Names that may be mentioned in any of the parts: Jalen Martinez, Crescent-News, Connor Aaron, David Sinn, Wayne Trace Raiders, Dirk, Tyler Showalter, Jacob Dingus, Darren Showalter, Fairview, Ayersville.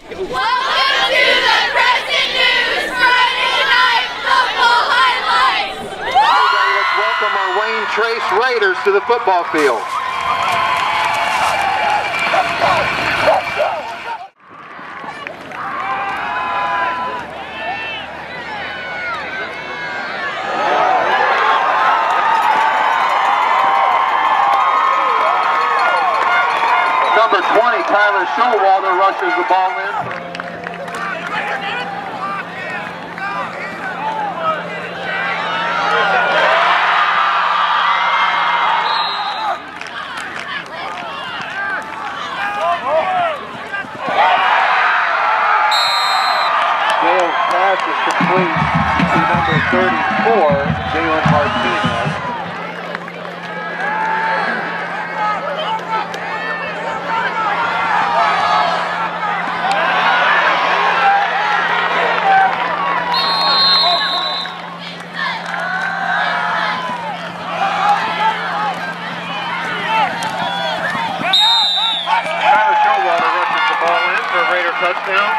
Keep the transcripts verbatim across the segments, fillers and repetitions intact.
Welcome to the Crescent-News Friday Night Football Highlights! Let's welcome our Wayne Trace Raiders to the football field. Number twenty, Tyler Showalter, rushes the ball in. Dale's pass is complete to number thirty-four, Jalen Martinez. Touchdown.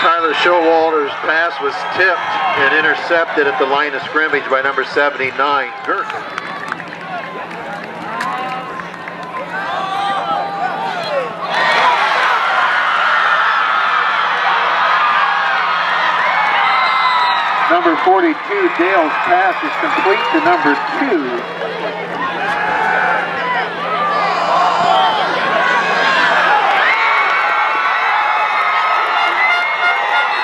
Tyler Showalter's pass was tipped and intercepted at the line of scrimmage by number seventy-nine, Dirk. Number forty-two, Dale's pass is complete to number two.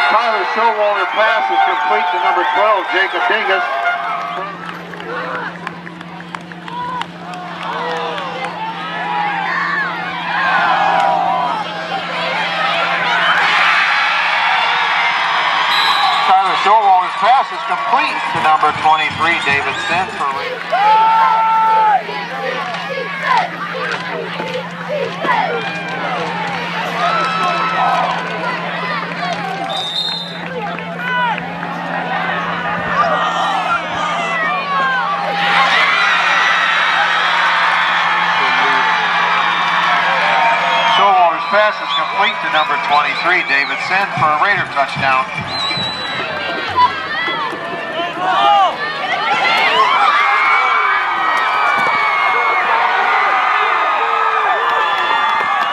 Tyler Showalter's pass is complete to number twelve, Jacob Dingus. Showalter's pass is complete to number twenty-three, David Sinn for Wayne. Showalter's pass is complete to number twenty-three, David Sinn for a Raider touchdown.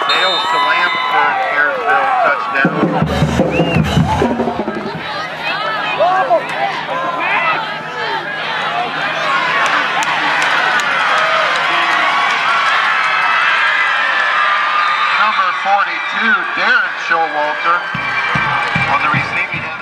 Nails to Lamp for an Ayersville touchdown. Number forty-two, Darren Showalter on the receiving end.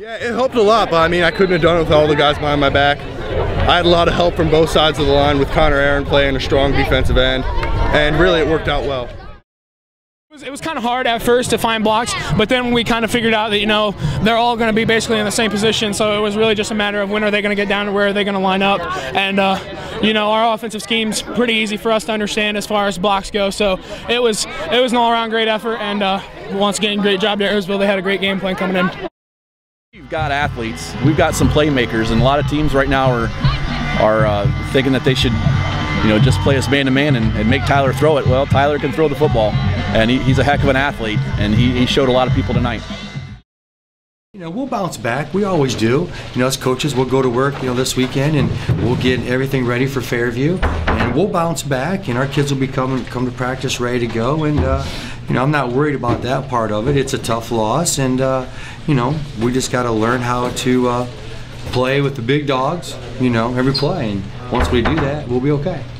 Yeah, it helped a lot, but I mean, I couldn't have done it with all the guys behind my back. I had a lot of help from both sides of the line with Connor Aaron playing a strong defensive end, and really it worked out well. It was kind of hard at first to find blocks, but then we kind of figured out that, you know, they're all going to be basically in the same position, so it was really just a matter of when are they going to get down to where are they going to line up. And, uh, you know, our offensive scheme's pretty easy for us to understand as far as blocks go, so it was it was an all-around great effort, and uh, once again, great job to Ayersville. They had a great game plan coming in. We've got athletes, we've got some playmakers, and a lot of teams right now are, are uh, thinking that they should, you know, just play us man-to-man and, and make Tyler throw it. Well, Tyler can throw the football, and he, he's a heck of an athlete, and he, he showed a lot of people tonight. You know, we'll bounce back. We always do. You know, as coaches, we'll go to work, you know, this weekend, and we'll get everything ready for Fairview, and we'll bounce back, and our kids will be coming come to practice ready to go, and, uh, you know, I'm not worried about that part of it. It's a tough loss, and, uh, you know, we just got to learn how to uh, play with the big dogs, you know, every play, and once we do that, we'll be okay.